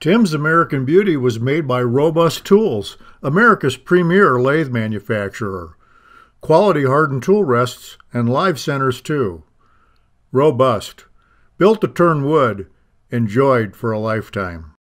Tim's American Beauty was made by Robust Tools, America's premier lathe manufacturer. Quality hardened tool rests and live centers too. Robust. Built to turn wood, enjoyed for a lifetime.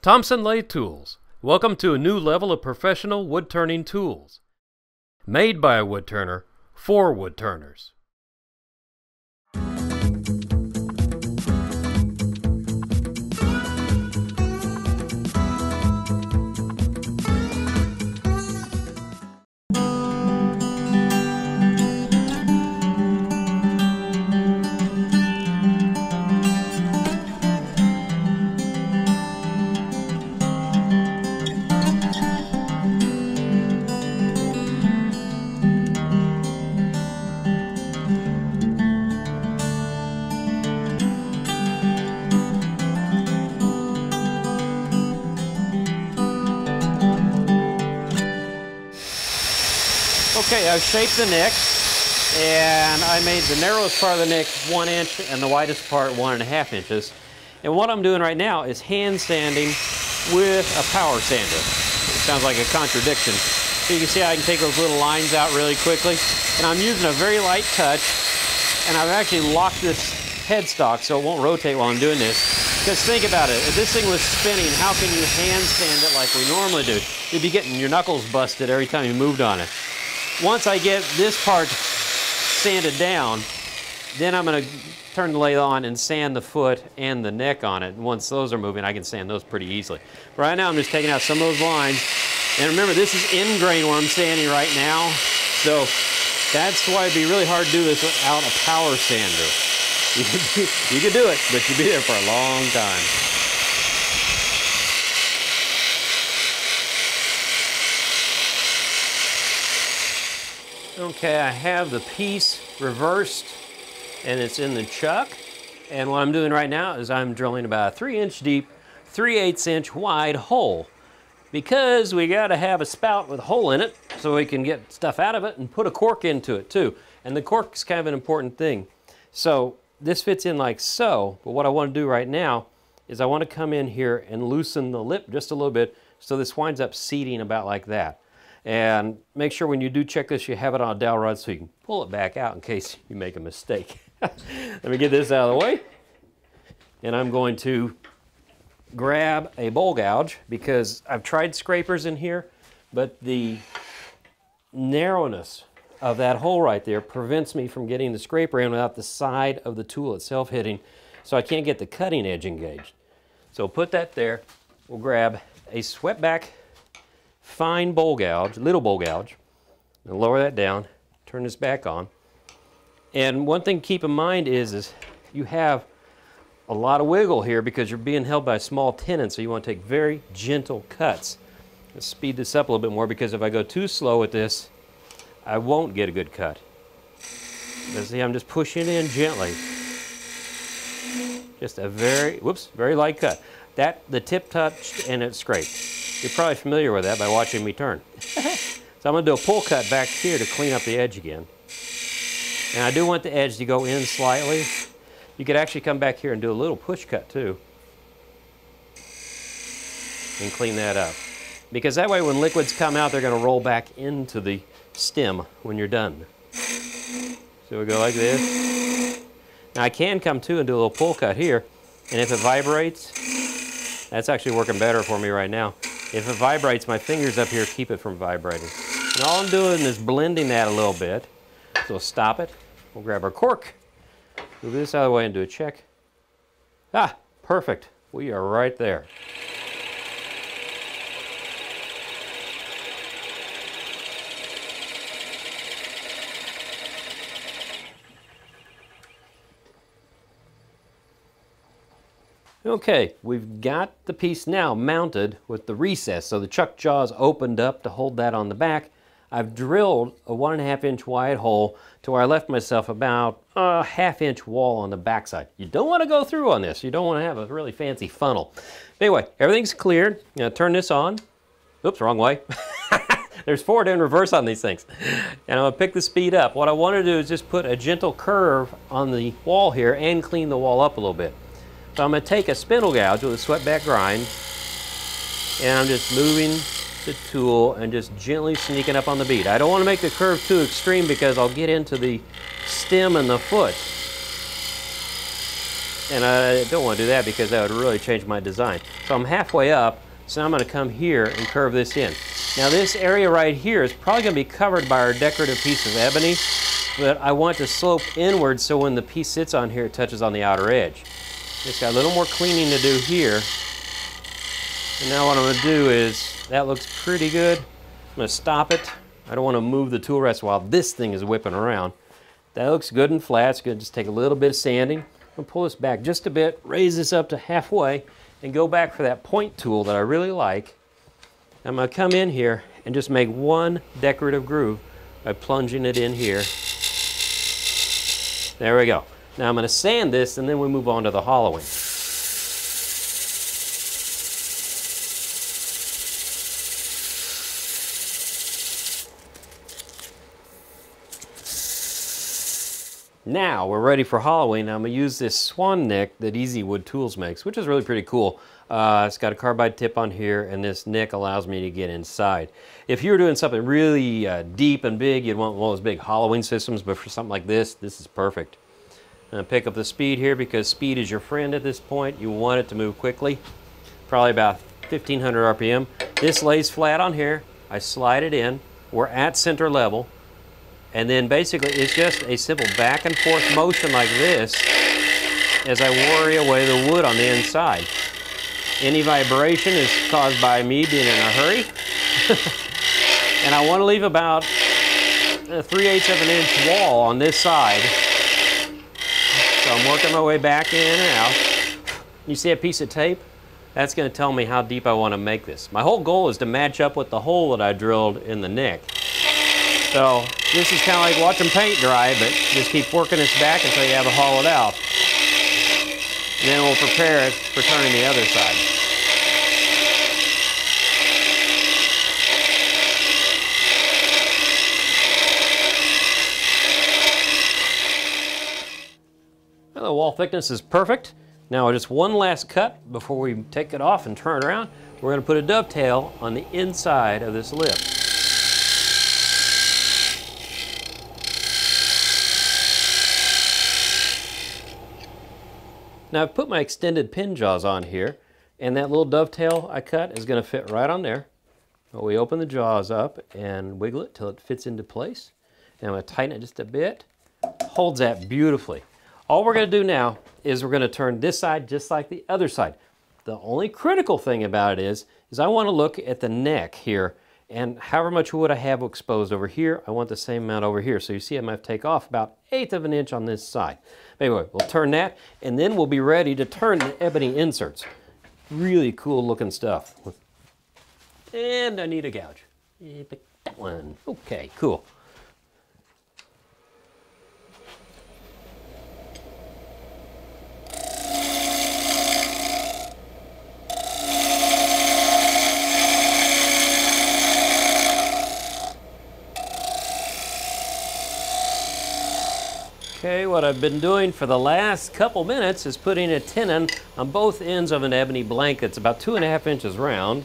Thompson Lathe Tools. Welcome to a new level of professional wood turning tools. Made by a wood turner, for wood turners. Okay, I've shaped the neck, and I made the narrowest part of the neck 1 inch and the widest part 1.5 inches. And what I'm doing right now is hand sanding with a power sander. It sounds like a contradiction. So you can see I can take those little lines out really quickly. And I'm using a very light touch, and I've actually locked this headstock so it won't rotate while I'm doing this. Because think about it, if this thing was spinning, how can you hand sand it like we normally do? You'd be getting your knuckles busted every time you moved on it. Once I get this part sanded down, then I'm going to turn the lathe on and sand the foot and the neck on it. And once those are moving, I can sand those pretty easily. But right now, I'm just taking out some of those lines. And remember, this is end grain where I'm sanding right now. So that's why it'd be really hard to do this without a power sander. You could do it, but you'd be there for a long time. Okay, I have the piece reversed and it's in the chuck. And what I'm doing right now is I'm drilling about a 3 inch deep, 3/8 inch wide hole, because we gotta have a spout with a hole in it so we can get stuff out of it and put a cork into it too. And the cork is kind of an important thing. So this fits in like so, but what I wanna do right now is I wanna come in here and loosen the lip just a little bit so this winds up seating about like that. And make sure when you do check this, you have it on a dowel rod so you can pull it back out in case you make a mistake. Let me get this out of the way. And I'm going to grab a bowl gouge because I've tried scrapers in here, but the narrowness of that hole right there prevents me from getting the scraper in without the side of the tool itself hitting, so I can't get the cutting edge engaged. So put that there. We'll grab a swept back fine bowl gouge, little bowl gouge, and lower that down, turn this back on. And one thing to keep in mind is you have a lot of wiggle here because you're being held by a small tenon, so you want to take very gentle cuts. Let's speed this up a little bit more because if I go too slow with this, I won't get a good cut. But see, I'm just pushing in gently. Just a very light cut. That, the tip touched and it scraped. You're probably familiar with that by watching me turn. So I'm going to do a pull cut back here to clean up the edge again. And I do want the edge to go in slightly. You could actually come back here and do a little push cut too. And clean that up. Because that way when liquids come out, they're going to roll back into the stem when you're done. So we go like this. Now I can come too and do a little pull cut here. And if it vibrates, that's actually working better for me right now. If it vibrates, my fingers up here keep it from vibrating. And all I'm doing is blending that a little bit. So we'll stop it. We'll grab our cork. Move this out of the way and do a check. Ah, perfect. We are right there. Okay, we've got the piece now mounted with the recess. So the chuck jaw's opened up to hold that on the back. I've drilled a 1.5 inch wide hole to where I left myself about a 1/2 inch wall on the backside. You don't want to go through on this. You don't want to have a really fancy funnel. But anyway, everything's cleared. Now turn this on. Oops, wrong way. There's forward and reverse on these things. And I'm gonna pick the speed up. What I want to do is just put a gentle curve on the wall here and clean the wall up a little bit. So I'm going to take a spindle gouge with a swept back grind and I'm just moving the tool and just gently sneaking up on the bead. I don't want to make the curve too extreme because I'll get into the stem and the foot. And I don't want to do that because that would really change my design. So I'm halfway up, so I'm going to come here and curve this in. Now this area right here is probably going to be covered by our decorative piece of ebony, but I want to slope inward so when the piece sits on here, it touches on the outer edge. Just got a little more cleaning to do here. And now what I'm going to do is, that looks pretty good. I'm going to stop it. I don't want to move the tool rest while this thing is whipping around. That looks good and flat. It's going to just take a little bit of sanding. I'm going to pull this back just a bit, raise this up to halfway, and go back for that point tool that I really like. I'm going to come in here and just make one decorative groove by plunging it in here. There we go. Now I'm going to sand this and then we move on to the hollowing. Now we're ready for hollowing. I'm going to use this swan neck that Easy Wood Tools makes, which is really pretty cool. It's got a carbide tip on here, and this nick allows me to get inside. If you were doing something really deep and big, you'd want one of those big hollowing systems, but for something like this, this is perfect. I'm going to pick up the speed here because speed is your friend at this point. You want it to move quickly, probably about 1,500 RPM. This lays flat on here. I slide it in. We're at center level. And then basically it's just a simple back and forth motion like this as I worry away the wood on the inside. Any vibration is caused by me being in a hurry. And I want to leave about a 3/8 of an inch wall on this side. So I'm working my way back in and out. You see a piece of tape? That's going to tell me how deep I want to make this. My whole goal is to match up with the hole that I drilled in the neck. So this is kind of like watching paint dry, but just keep working this back until you have it hollowed out. And then we'll prepare it for turning the other side. Well, the wall thickness is perfect. Now just one last cut before we take it off and turn it around. We're going to put a dovetail on the inside of this lip. Now I've put my extended pin jaws on here, and that little dovetail I cut is going to fit right on there. But we open the jaws up and wiggle it till it fits into place. And I'm going to tighten it just a bit. Holds that beautifully. All we're going to do now is we're going to turn this side just like the other side. The only critical thing about it is I want to look at the neck here, and however much wood I have exposed over here, I want the same amount over here. So you see I'm going to take off about 1/8 of an inch on this side. Anyway, we'll turn that, and then we'll be ready to turn the ebony inserts. Really cool looking stuff. And I need a gouge. Yeah, pick that one. Okay, cool. Okay, what I've been doing for the last couple minutes is putting a tenon on both ends of an ebony blank that's about 2.5 inches round.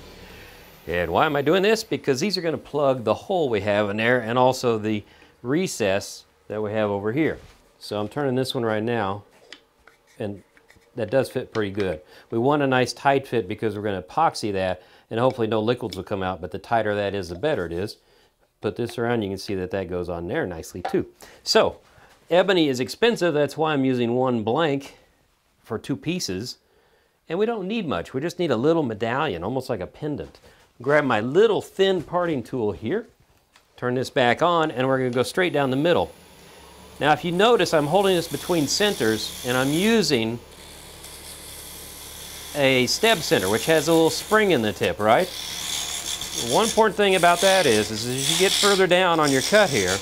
And why am I doing this? Because these are going to plug the hole we have in there and also the recess that we have over here. So I'm turning this one right now, and that does fit pretty good. We want a nice tight fit because we're going to epoxy that, and hopefully no liquids will come out, but the tighter that is, the better it is. Put this around, you can see that that goes on there nicely too. So. Ebony is expensive, that's why I'm using one blank for two pieces. And we don't need much, we just need a little medallion, almost like a pendant. Grab my little thin parting tool here, turn this back on, and we're going to go straight down the middle. Now if you notice, I'm holding this between centers, and I'm using a steb center, which has a little spring in the tip, right? One important thing about that is as you get further down on your cut here,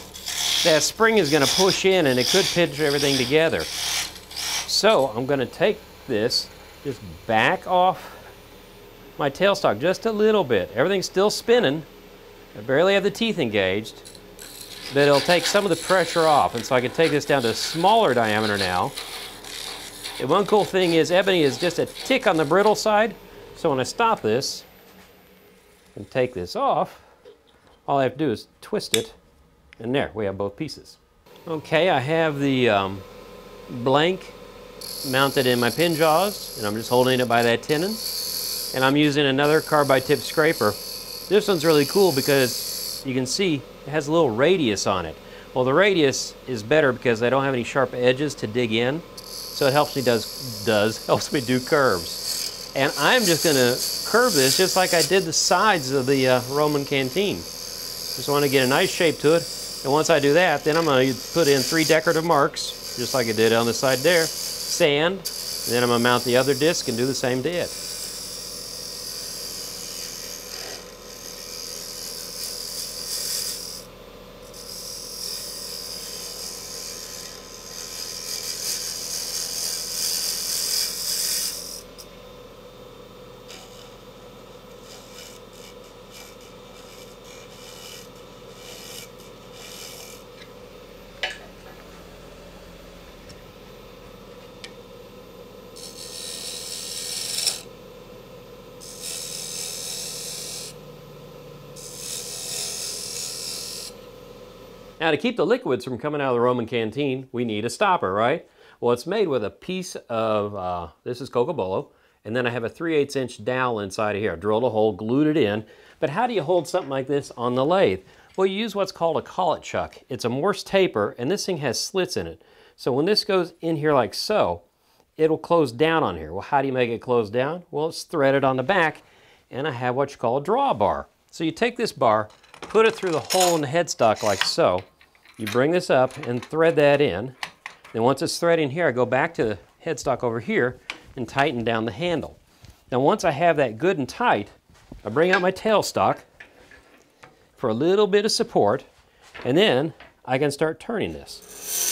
that spring is going to push in and it could pinch everything together. So I'm going to take this, just back off my tailstock just a little bit. Everything's still spinning. I barely have the teeth engaged, but it'll take some of the pressure off. And so I can take this down to a smaller diameter now. And one cool thing is ebony is just a tick on the brittle side. So when I stop this, can take this off. All I have to do is twist it, and there, we have both pieces. Okay, I have the blank mounted in my pin jaws, and I'm just holding it by that tenon. And I'm using another carbide tip scraper. This one's really cool because you can see it has a little radius on it. Well, the radius is better because I don't have any sharp edges to dig in, so it helps me do curves. And I'm just gonna curve this just like I did the sides of the Roman canteen. Just wanna get a nice shape to it. And once I do that, then I'm gonna put in 3 decorative marks, just like I did on the side there, sand, and then I'm gonna mount the other disc and do the same to it. Now, to keep the liquids from coming out of the Roman canteen, we need a stopper, right? Well, it's made with a piece of, this is Cocobolo, and then I have a 3/8" dowel inside of here. I drilled a hole, glued it in. But how do you hold something like this on the lathe? Well, you use what's called a collet chuck. It's a Morse taper, and this thing has slits in it. So when this goes in here like so, it'll close down on here. Well, how do you make it close down? Well, it's threaded on the back, and I have what you call a draw bar. So you take this bar, put it through the hole in the headstock like so, you bring this up and thread that in. Then once it's threaded in here, I go back to the headstock over here and tighten down the handle. Now once I have that good and tight, I bring out my tailstock for a little bit of support, and then I can start turning this.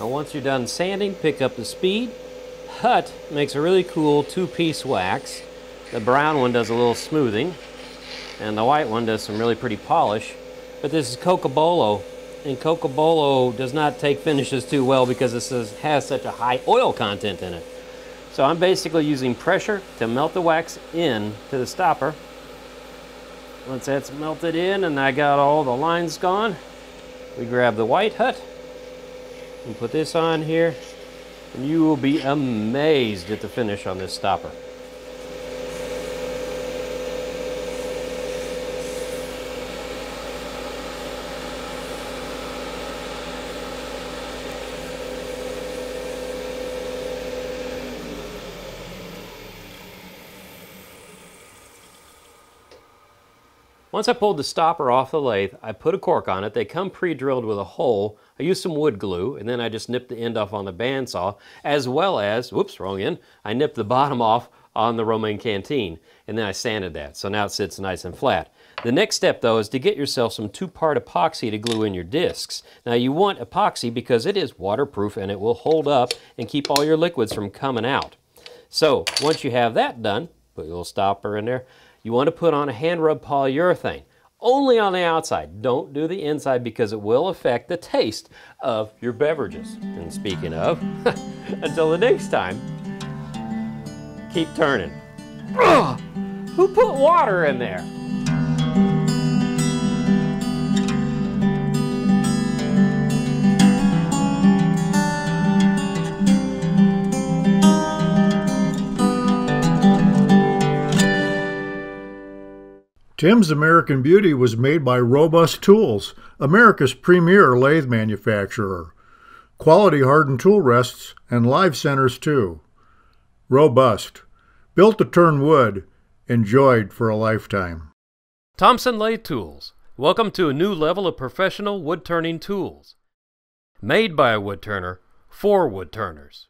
Now once you're done sanding, pick up the speed. Hut makes a really cool 2-piece wax. The brown one does a little smoothing, and the white one does some really pretty polish. But this is Cocobolo, and Cocobolo does not take finishes too well because it has such a high oil content in it. So I'm basically using pressure to melt the wax in to the stopper. Once that's melted in and I got all the lines gone, we grab the white hut and put this on here, and you will be amazed at the finish on this stopper. Once I pulled the stopper off the lathe, I put a cork on it. They come pre-drilled with a hole. I used some wood glue, and then I just nipped the end off on the bandsaw, as well as, whoops, wrong end, I nipped the bottom off on the Roman canteen, and then I sanded that. So now it sits nice and flat. The next step, though, is to get yourself some 2-part epoxy to glue in your discs. Now, you want epoxy because it is waterproof, and it will hold up and keep all your liquids from coming out. So once you have that done, put your little stopper in there. You want to put on a hand rub polyurethane, only on the outside. Don't do the inside because it will affect the taste of your beverages. And speaking of, until the next time, keep turning. Ugh! Who put water in there? Tim's American Beauty was made by Robust Tools, America's premier lathe manufacturer. Quality hardened tool rests and live centers too. Robust. Built to turn wood, enjoyed for a lifetime. Thompson Lathe Tools. Welcome to a new level of professional wood turning tools. Made by a wood turner, for wood turners.